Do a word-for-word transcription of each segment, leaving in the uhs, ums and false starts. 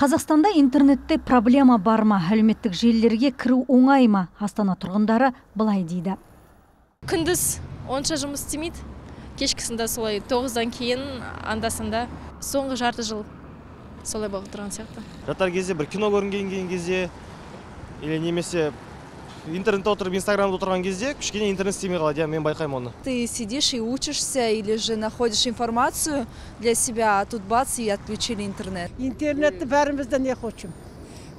Қазақстанда интернетте проблема бар ма? Әлеуметтік желілерге кіру оңай ма? Астана тұрғындары былай дейді. Күндіз онша жұмыс істемейді. Кешкісінде солай тоғыздан кейін андасында соңғы жарты жыл солай болып тұрған сияқты. Жатар кезде бір кино көрген кезде или немесе интернетте отырып, инстаграмда отырған кезде кішкене интернет істемей қалады, мен байқаймын оны. Ты сидишь и учишься или же находишь информацию для себя, а тут бац и отключили интернет. Интернетті бәрімізді не хочем,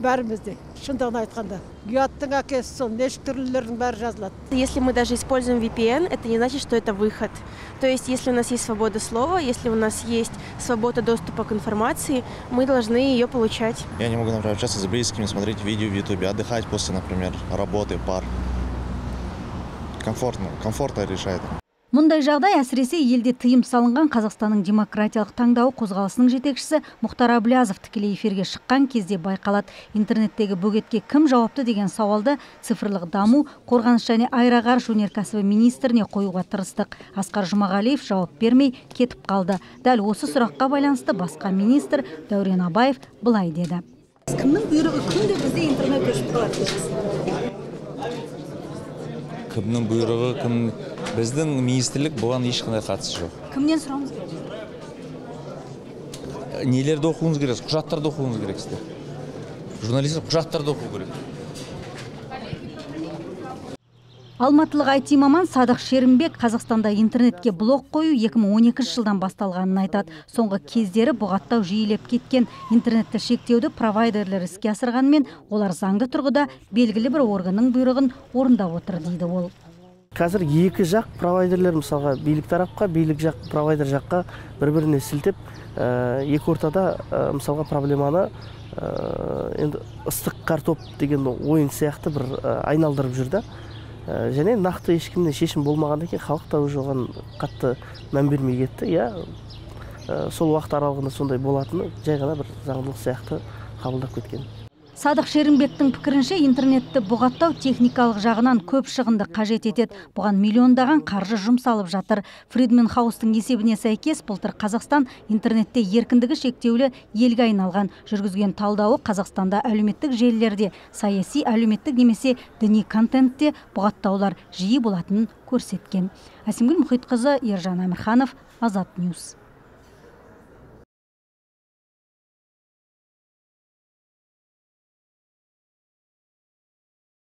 бәрімізді, шындығын айтқанда. Ұяттың әкесі сол, неше түрлілердің бәрі жазылады. Если мы даже используем ви пи эн, это не значит, что это выход. То есть, если у нас есть свобода слова, если у нас есть свобода доступа к информации, мы должны ее получать. Я не могу, например, общаться с близкими, смотреть видео в ютубе, отдыхать после, например, работы, пар. Комфортно, комфортно решает. Мұндай жағдай әсіресе елде тыйым салынған Қазақстанның демократиялық таңдауы қозғалысының жетекшісі Мұхтар Әблязов тікелей эфирге шыққан кезде байқалады. Интернеттегі бөгетке кім жауапты деген сауалды цифрлық даму, қорғаныс және аэроғарыш өнеркәсібі министріне қоюға тырыстық. Асқар Жмағалиев жауап бермей кетіп қалды. Дәл осы сұраққа байланысты басқа министр Дәури Баев былай деді. Кімнің бұйрығы күнде бізде интернет өшіп қалады? Кімнің бұйрығы, кім... Біздің министрлік бұған ешқандай қатысы жоқ. Кімнен сұрауымыз керек? Нелерді оқуыңыз керек, құжаттарды оқуыңыз керек сіздер. Журналистер құжаттарды оқу керек. Алматылық ай ти маман Садық Шерінбет Қазақстанда интернетке блок қою екі мың он екінші жылдан басталғанын айтады. Соңғы кездері бұғаттау жиілеп кеткен. Интернетті шектеуді провайдерлер іске асырғанмен, олар заңды тұрғыда белгілі бір органның бұйрығын орындап отыр дейді ол. Қазір екі жақ провайдерлер, мысалға билік тарапқа, билік жақ провайдер жаққа бір-біріне сілтеп, екі ортада мысалға проблеманы ыстық картоп деген ойын сияқты бір айналдырып жүрді. Және нақты ешкімде шешім болмағанда кейін халық та оған қатты мән бермей кетті. Я сол уақыт аралығында сондай болатыны жай ғана бір заңдылық сияқты қабылдап кеткен. Садық Шерінбеттің пікірінше, интернетті бұғаттау техникалық жағынан көп шығынды қажет етеді. Бұған миллиондаған қаржы жұмсалып жатыр. Фридмен хаустың есебіне сәйкес, былтыр Қазақстан интернетте еркіндігі шектеулі елге айналған. Жүргізген талдауы Қазақстанда әлеуметтік желілерде, саяси, әлеуметтік немесе діни контентте бұғаттаулар жиі болатынын көрсеткен. Әсемгүл Мұхитқызы, Ержан Әмірханов, Азат Ньюс.